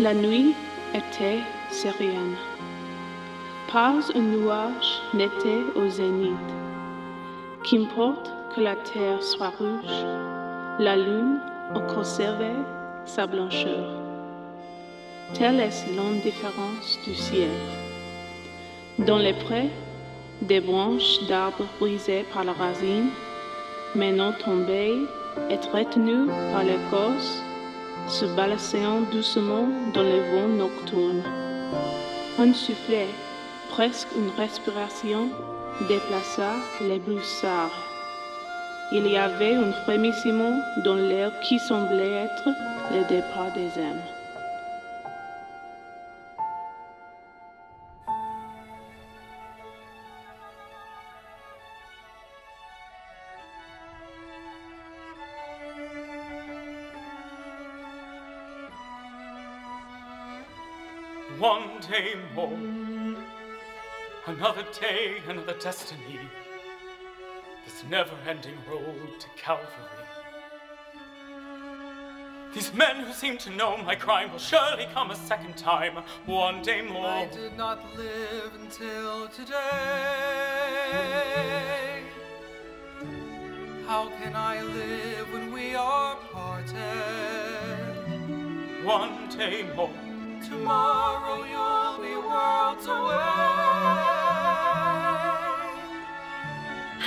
La nuit était sereine. Pas un nuage n'était au zénith. Qu'importe que la terre soit rouge, la lune a conservé sa blancheur. Telle est l'indifférence du ciel. Dans les prés, des branches d'arbres brisées par la racine, mais non tombées et retenues par l'écorce, se balançant doucement dans les vents nocturnes. Un soufflet, presque une respiration, déplaça les broussailles. Il y avait un frémissement dans l'air qui semblait être le départ des âmes. One day more, another day, another destiny, this never-ending road to Calvary. These men who seem to know my crime will surely come a second time, one day more. I did not live until today. How can I live when we are parted? One day more. Tomorrow you'll be worlds away,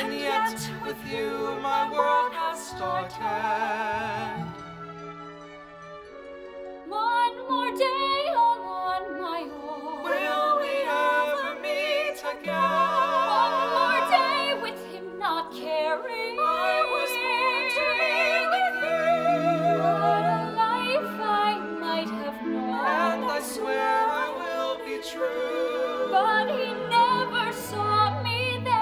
and yet with you my world has started. One more day alone, my own. Will we ever meet again? One more day with him not caring. I was born to be with you. What a life I might have known. I swear I will be true. But he never saw me there.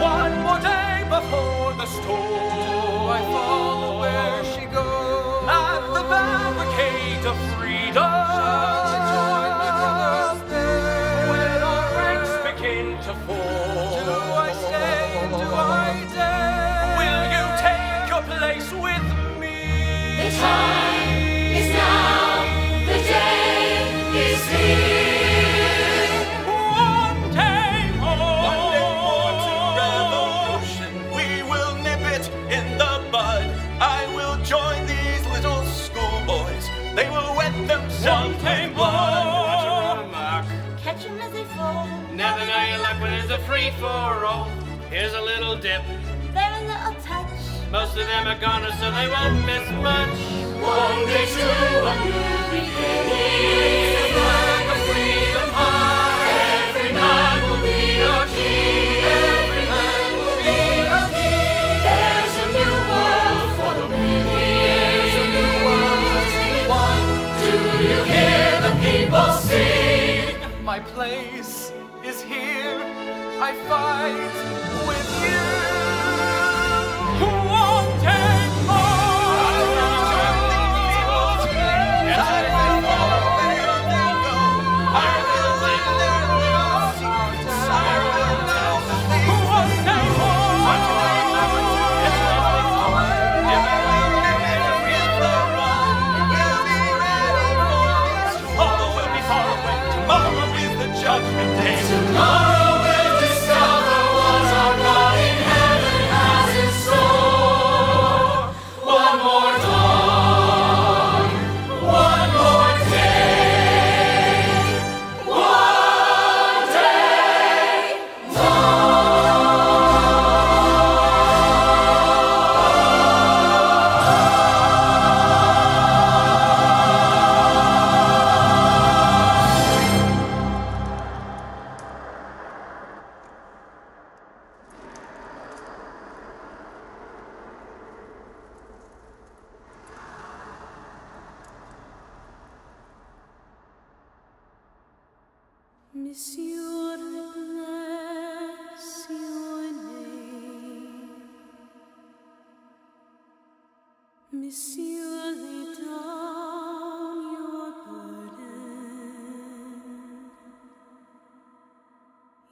One more day before the storm, I follow where she goes. At the barricade of freedom, shall I join with others there? When our ranks begin to fall, do I stay and do I dare? Place with me. The time is now. The day is here. One day more to revolution. We will nip it in the bud. I will join these little schoolboys. They will wet themselves with blood. Catch them as they fall. Never know your luck when it's a free for all. Here's a little dip. There's a little touch. Most of them are gone, so they won't miss much. One day to a new beginning, the flag of freedom high. Every man will be your king. Every man will be your king. There's a new world for the winning. There's a new world to be won. Do you hear the people sing? My place is here. I fight with you.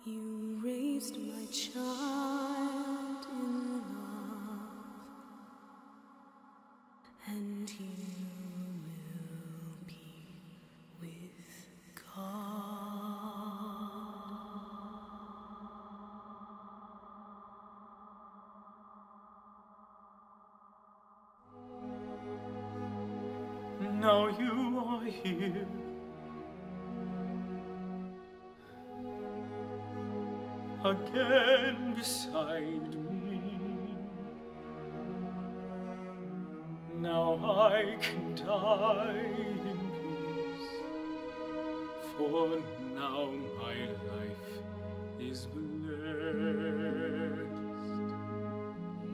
You raised my child in love. now you are here. Again beside me. Now I can die in peace, for now my life is blessed.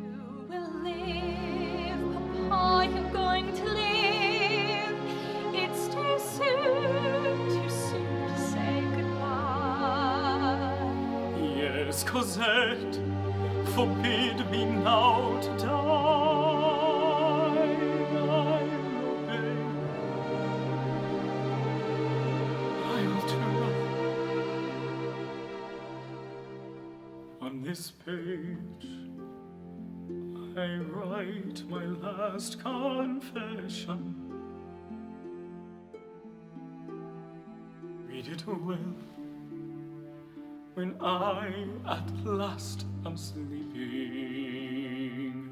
You will live, Papa, you're going to live. It's too soon to say goodbye. Yes, Cosette, forbid me now to die. On this page, I write my last confession. Read it well when I at last am sleeping.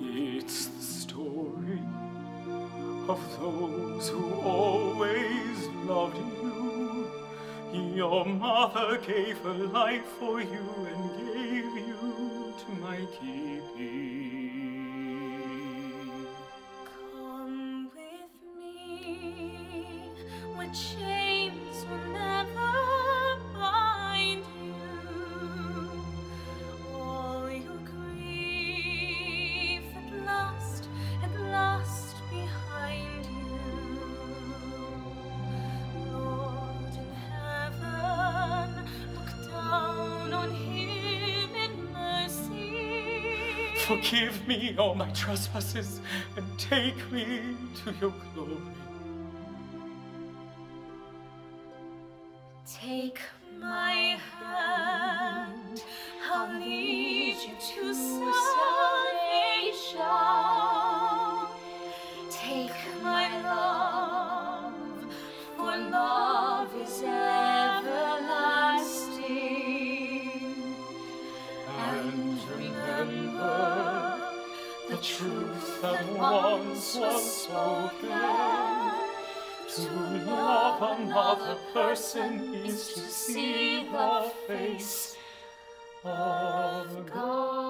It's the story of those who always loved you. Your mother gave her life for you and gave you to my keeping. Come with me, where chains will never bind you. All your grief at last behind you. Forgive me all my trespasses and take me to your glory. Take my hand, I'll lead you to salvation. Take my love, for love is everlasting. And remember the truth that once was spoken, to love another person is to see the face of God.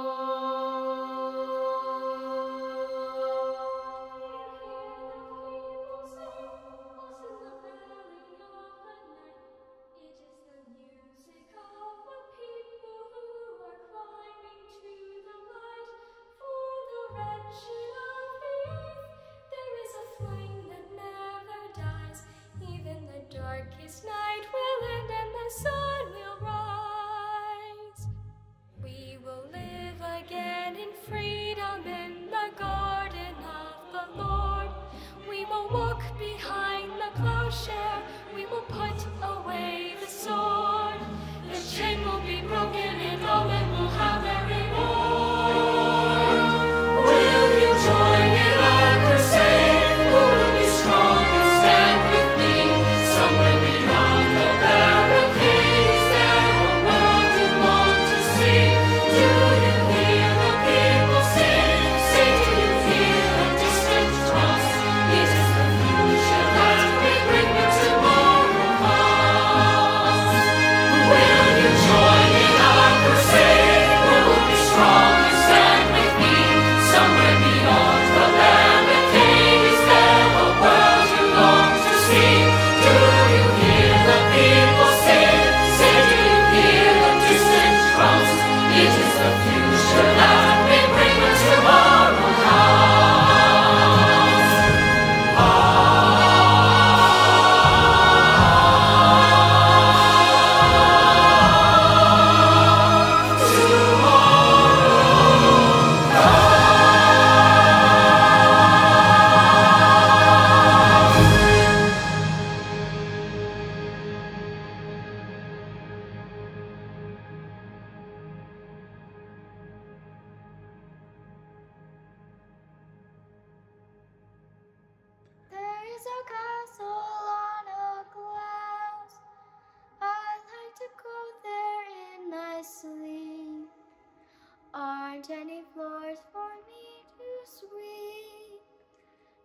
With me, somewhere beyond the barricade.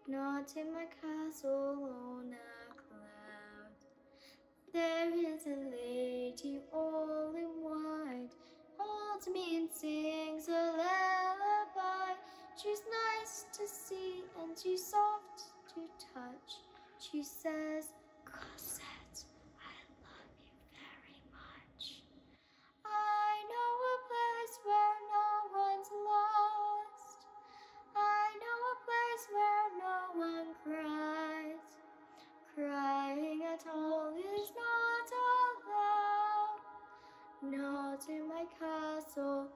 not in my castle on a cloud. There is a lady all in white, holds me and sings a lullaby. She's nice to see and she's soft to touch. She says, "Cosette, I love you very much." I know a place where no one's lost. I know a place where no one cries. Crying at all is not allowed. Not in my castle.